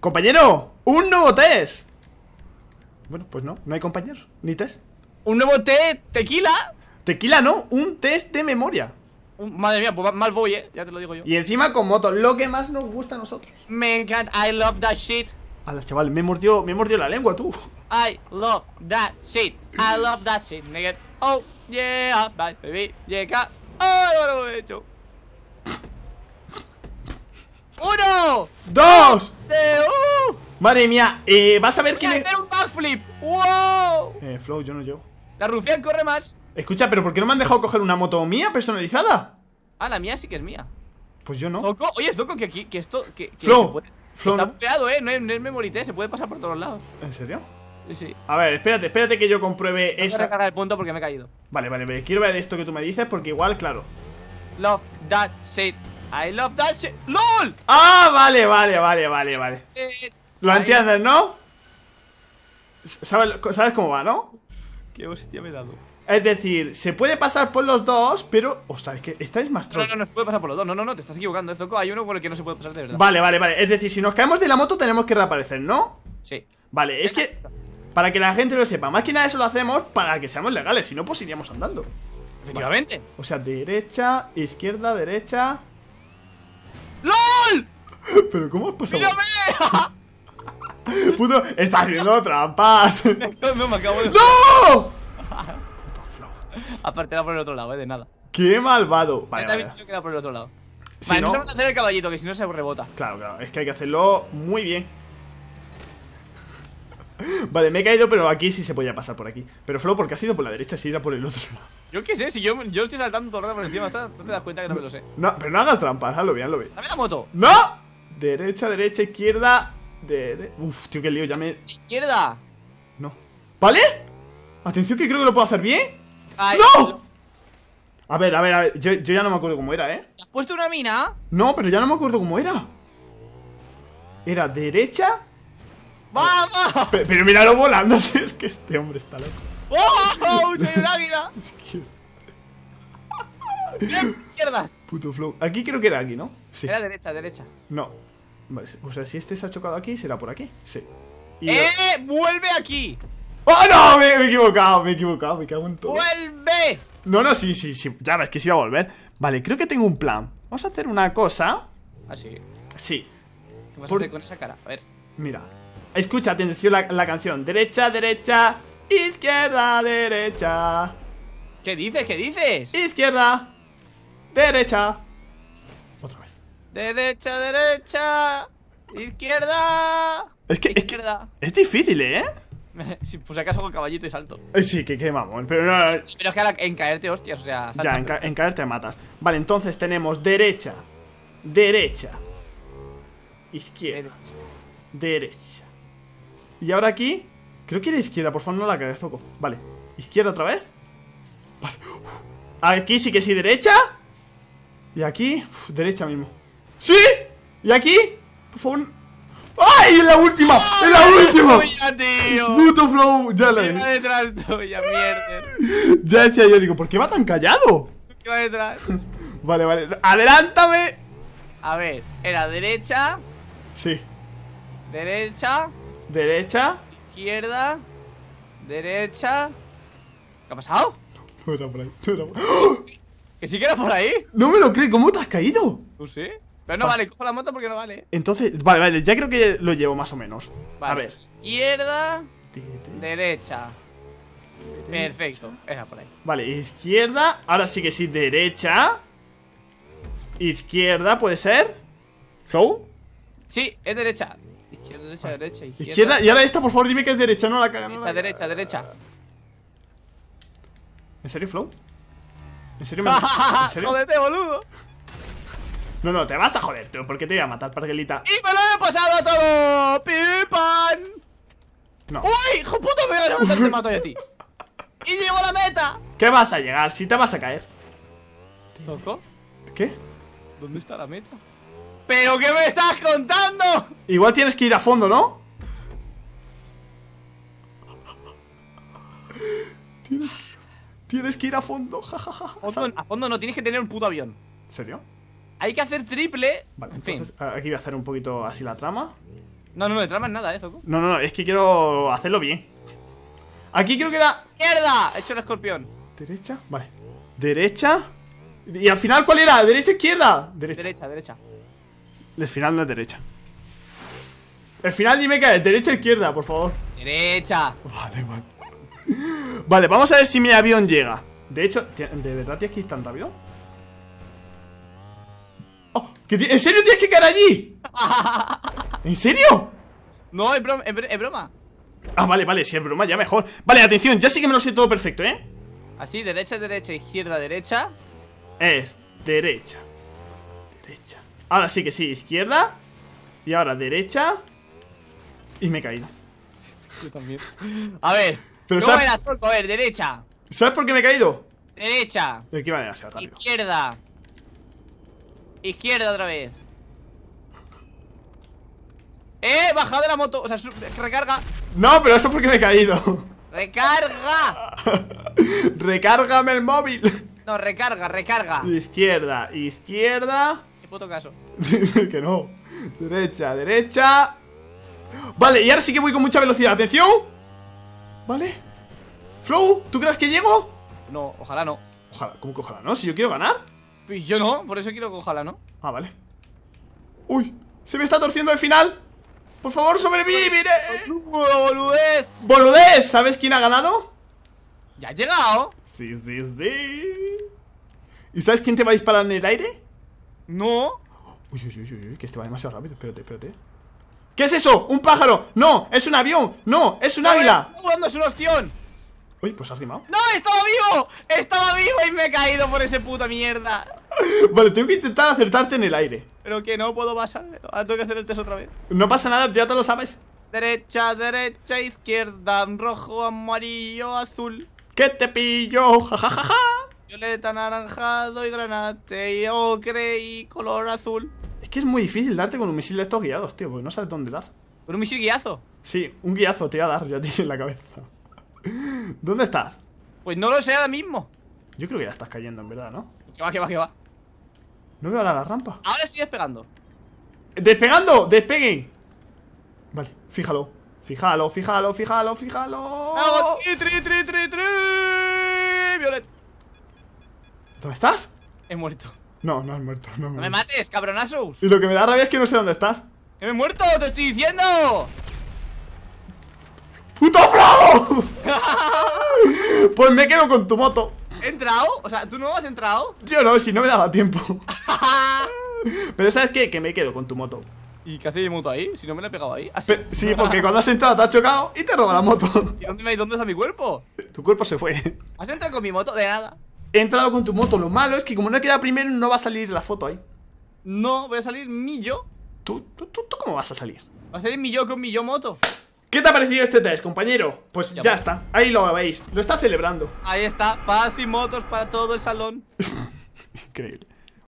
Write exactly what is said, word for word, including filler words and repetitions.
¡Compañero! ¡Un nuevo test! Bueno, pues no, no hay compañeros, ni test. ¿Un nuevo test? ¿Tequila? Tequila no, un test de memoria. Madre mía, pues mal voy, eh, ya te lo digo yo. Y encima con motos, lo que más nos gusta a nosotros. Me encanta, I love that shit. Ala, chaval, me mordió, me mordió la lengua, tú. I love that shit, I love that shit, nigga. Oh, yeah, bye, baby, yeah, oh, no, no, lo he hecho. Uno, dos, tres, uh. Madre mía, eh, vas a ver quién es. Voy a hacer un backflip, wow. Eh, Flow, yo no llevo. La Rufián corre más. Escucha, pero ¿por qué no me han dejado coger una moto mía personalizada? Ah, la mía sí que es mía. Pues yo no. Zoko, oye, Zoko, que aquí, que esto, que, que Flow, puede, Flow está bugueado, eh, no es, no es memory test, se puede pasar por todos lados. ¿En serio? Sí, sí. A ver, espérate, espérate que yo compruebe no esa. Voy a recargar el punto porque me he caído. Vale, vale, vale, quiero ver esto que tú me dices porque igual, claro. Love that shit, I love that shit, LOL. Ah, vale, vale, vale, vale, vale. Lo entiendes, ¿no? ¿Sabes, sabes cómo va, ¿no? Qué hostia me he dado. Es decir, se puede pasar por los dos, pero... Ostras, es que esta es más troll. No, no, no se puede pasar por los dos, no, no, no, te estás equivocando, Zoko. Hay uno por el que no se puede pasar de verdad. Vale, vale, vale, es decir, si nos caemos de la moto tenemos que reaparecer, ¿no? Sí. Vale, es que... Para que la gente lo sepa, más que nada eso lo hacemos para que seamos legales, si no, pues iríamos andando. Efectivamente, vale. O sea, derecha, izquierda, derecha... ¡LOL! ¿Pero cómo has pasado? ¡Mírame! Puto, está haciendo trampas. No, me acabo de... ¡No! Aparte era por el otro lado, eh, de nada. ¡Qué malvado! Vale, vale, vale. Que era por el otro lado. Si vale, no, no se va a hacer el caballito, que si no se rebota. Claro, claro, es que hay que hacerlo muy bien. Vale, me he caído, pero aquí sí se podía pasar por aquí. Pero Flow, ¿por qué has ido por la derecha si era por el otro lado? Yo qué sé, si yo, yo estoy saltando todo el rato por encima, no te das cuenta que no me lo sé. No, pero no hagas trampas, hazlo bien, hazlo bien. ¡Dame la moto! ¡No! Derecha, derecha, izquierda. De, de... Uf, tío, qué lío, ya me. ¡Izquierda! No. ¿Vale? Atención, que creo que lo puedo hacer bien. Ay, ¡no! A ver, a ver, a ver, yo, yo ya no me acuerdo cómo era, ¿eh? ¿Has puesto una mina? No, pero ya no me acuerdo cómo era. Era derecha. ¡Vamos! Pero, pero míralo volando, es que este hombre está loco. ¡Oh! ¡Soy un águila! ¡Izquierda! Puto Flow. Aquí creo que era aquí, ¿no? Sí. Era derecha, derecha. No. Vale, o sea, si este se ha chocado aquí, será por aquí. Sí. Y ¡eh! Lo... ¡Vuelve aquí! ¡Oh, no! Me, me he equivocado, me he equivocado, me cago en todo. ¡Vuelve! No, no, sí, sí, sí. Ya ves que sí va a volver. Vale, creo que tengo un plan. Vamos a hacer una cosa. ¿Ah, sí? Sí. ¿Qué vas Por... a hacer con esa cara? A ver. Mira. Escucha, atención la, la canción. Derecha, derecha, izquierda, derecha. ¿Qué dices? ¿Qué dices? Izquierda, derecha. Otra vez. Derecha, derecha, izquierda. Es que, izquierda. Es, que es difícil, ¿eh? Si pues acaso con caballito y salto. Sí, que, que mamón, pero no, no, no. Pero es que ahora en caerte, hostias, o sea, salta. Ya, en, ca en caerte matas. Vale, entonces tenemos derecha, derecha, izquierda, derecha, derecha. Y ahora aquí, creo que era izquierda, por favor no la cagues, Zoko. Vale, izquierda otra vez. Vale, uf. Aquí sí que sí, derecha. Y aquí, uf, derecha mismo. ¡Sí! Y aquí, por favor... ¡Ay! ¡Es la última! ¡Es ¡oh, la última! Tuya, tío. ¡Puto Flow! Ya la ves. Detrás tuya, mierda. Ya decía yo, digo, ¿por qué va tan callado? ¿Qué va detrás? Vale, vale. ¡Adelántame! A ver, era derecha. Sí. Derecha. Derecha. Izquierda. Derecha. ¿Qué ha pasado? No era por ahí, no era por ahí. ¿Que sí que era por ahí? No me lo creo, ¿cómo te has caído? No sé. Pero no vale, cojo la moto porque no vale. Entonces, vale, vale, ya creo que lo llevo más o menos. Vale. A ver. Izquierda, derecha. Perfecto, era por ahí. Vale, izquierda, ahora sí que sí, derecha. Izquierda, ¿puede ser? ¿Flow? Sí, es derecha. Izquierda, derecha, vale. Derecha, izquierda. Izquierda, y ahora esta, por favor, dime que es derecha, no la cagan. Derecha, derecha, derecha. ¿En serio, Flow? ¿En serio? Me... ¿En serio? ¡Jódete, boludo! No, no, te vas a joder, tío, porque te voy a matar, parguelita. ¡Y me lo he pasado todo! ¡Pipan! No. ¡Uy! ¡Hijo puto! Me voy a levantar, te mato yo a ti. ¡Y llego a la meta! ¿Qué vas a llegar? Si te vas a caer. ¿Zoko? ¿Qué? ¿Dónde está la meta? ¿Pero qué me estás contando? Igual tienes que ir a fondo, ¿no? Tienes, tienes que ir a fondo, jajaja. A fondo no, tienes que tener un puto avión. ¿En serio? Hay que hacer triple. Vale, en entonces, fin. Aquí voy a hacer un poquito así la trama. No, no, no, de tramas nada, eh, Zoko. No, no, no, es que quiero hacerlo bien. Aquí creo que era... ¡Mierda! He hecho el escorpión. Derecha, vale. Derecha. Y al final, ¿cuál era? ¿Derecha, izquierda? Derecha, derecha, derecha. El final no es derecha. El final dime qué es, derecha, izquierda, por favor. Derecha. Vale, vale. Vale, vamos a ver si mi avión llega. De hecho, ¿de verdad tienes que ir tan rápido? Oh, ¿que ¿En serio tienes que caer allí? ¿En serio? No, es broma, es, br es broma. Ah, vale, vale, si es broma ya mejor. Vale, atención, ya sí que me lo sé todo perfecto, ¿eh? Así, derecha, derecha, izquierda, derecha. Es derecha. Derecha. Ahora sí que sí, izquierda. Y ahora derecha. Y me he caído. Yo también. A ver, pero ¿cómo era, Zoko? A ver, derecha. ¿Sabes por qué me he caído? Derecha. De qué manera sea rápido. Izquierda. Izquierda otra vez. ¡Eh! Baja de la moto. O sea, recarga. No, pero eso es porque me he caído. ¡Recarga! ¡Recárgame el móvil! No, recarga, recarga. Izquierda, izquierda. Qué puto caso. Que no. Derecha, derecha. Vale, y ahora sí que voy con mucha velocidad. ¡Atención! Vale. Flow, ¿tú crees que llego? No, ojalá no. Ojalá, ¿cómo que ojalá no? Si yo quiero ganar. Pues yo no, por eso quiero que ojalá no. Ah, vale. Uy, se me está torciendo el final. Por favor, sobreviviré. ¡Boludez! ¡Boludez! ¿Sabes quién ha ganado? ¡Ya ha llegado! Sí, sí, sí. ¿Y sabes quién te va a disparar en el aire? No. Uy, uy, uy, uy, que este va demasiado rápido. Espérate, espérate. ¿Qué es eso? ¡Un pájaro! ¡No! ¡Es un avión! ¡No! ¡Es un águila! ¡Estoy jugando, es un ostión! Uy, pues has rimado. ¡No! ¡Estaba vivo! ¡Estaba vivo y me he caído por ese puta mierda! Vale, tengo que intentar acertarte en el aire. Pero que no puedo pasar. Ahora tengo que hacer el test otra vez. No pasa nada, ya te lo sabes. Derecha, derecha, izquierda. Rojo, amarillo, azul. ¿Qué te pillo? ¡Jajajaja! Ja, ja, ja. Violeta, anaranjado y granate, y ocre y color azul. Es que es muy difícil darte con un misil de estos guiados, tío, porque no sabes dónde dar. ¿Con un misil guiazo? Sí, un guiazo te voy a dar yo a ti en la cabeza. ¿Dónde estás? Pues no lo sé ahora mismo. Yo creo que ya estás cayendo, en verdad, ¿no? Que va, que va, que va. No veo ahora la rampa. Ahora estoy despegando. ¡Despegando! ¡Despeguen! Vale, fíjalo. Fíjalo, fíjalo, fíjalo, fíjalo. ¡Oh! ¡Tri, tri, tri, tri, tri! ¡Violet! ¿Dónde estás? He muerto. No, no he muerto. No, no me, me mates, cabronazos. Y lo que me da rabia es que no sé dónde estás. ¡Que me he muerto! ¡Te estoy diciendo! ¡Puto Flow! Pues me quedo con tu moto. ¿He entrado? O sea, ¿tú no has entrado? Yo no, si no me daba tiempo. Pero ¿sabes qué? Que me quedo con tu moto. ¿Y qué hace mi moto ahí? Si no me la he pegado ahí. ¿Ah, sí? Pero, sí, porque cuando has entrado te has chocado y te roba la moto. ¿Y dónde, dónde está mi cuerpo? Tu cuerpo se fue. ¿Has entrado con mi moto? De nada. He entrado con tu moto. Lo malo es que como no he quedado primero, no va a salir la foto ahí. No, voy a salir mi yo. ¿Tú, tú, tú, tú cómo vas a salir? Va a salir mi yo con mi yo moto. ¿Qué te ha parecido este test, compañero? Pues ya, ya está, ahí lo veis, lo está celebrando. Ahí está, paz y motos para todo el salón. Increíble.